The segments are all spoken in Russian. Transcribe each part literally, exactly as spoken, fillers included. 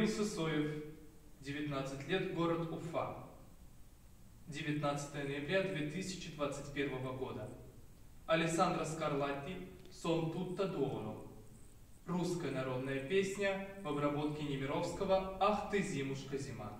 Кирилл Сысоев, девятнадцать лет, город Уфа. девятнадцатое ноября две тысячи двадцать первого года. Александра Скарлатти, Son tutta duolo. Русская народная песня в обработке Немировского «Ах ты, зимушка-зима».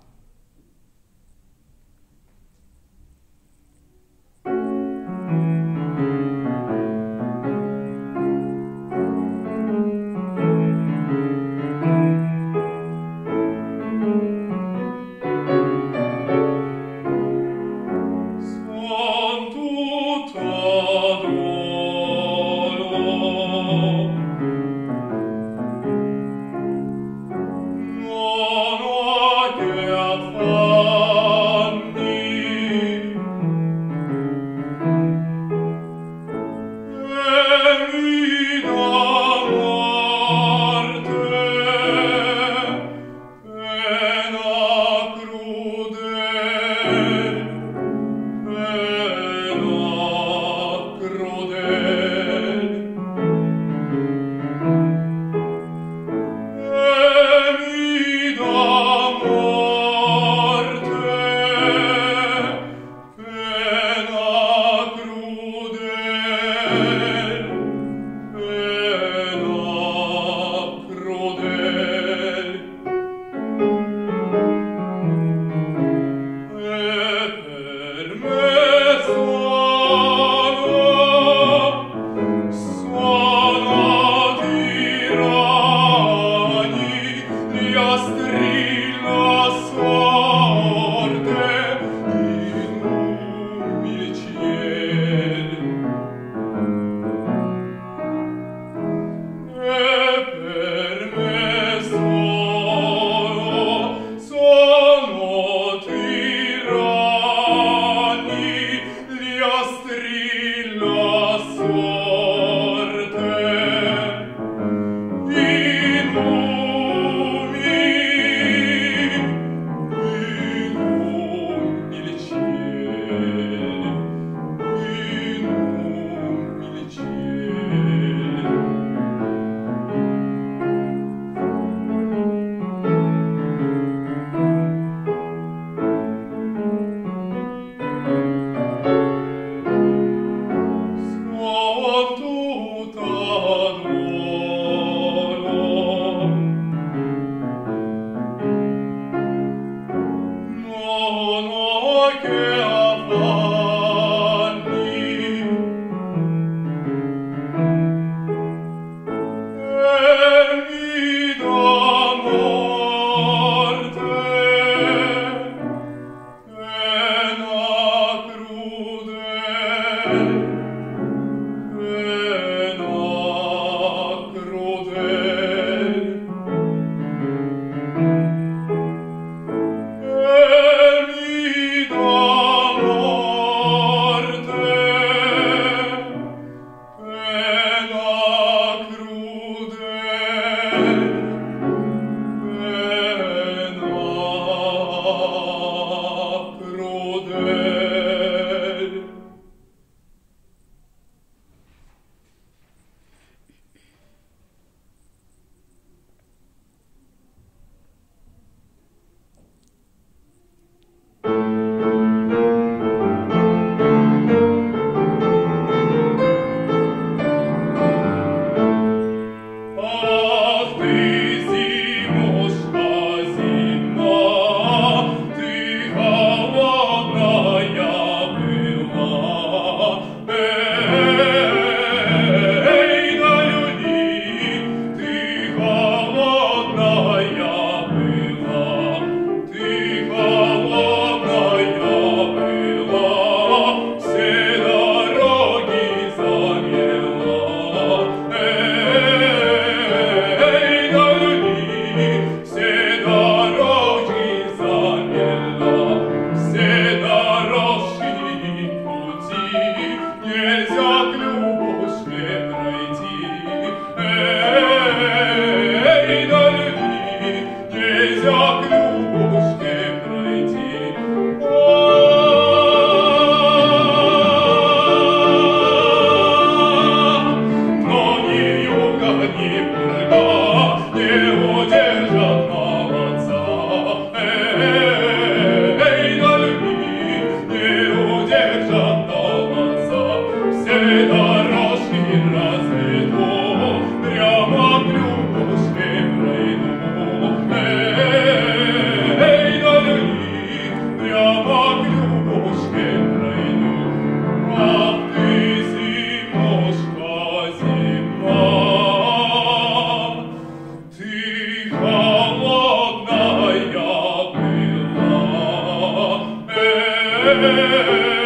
Hey!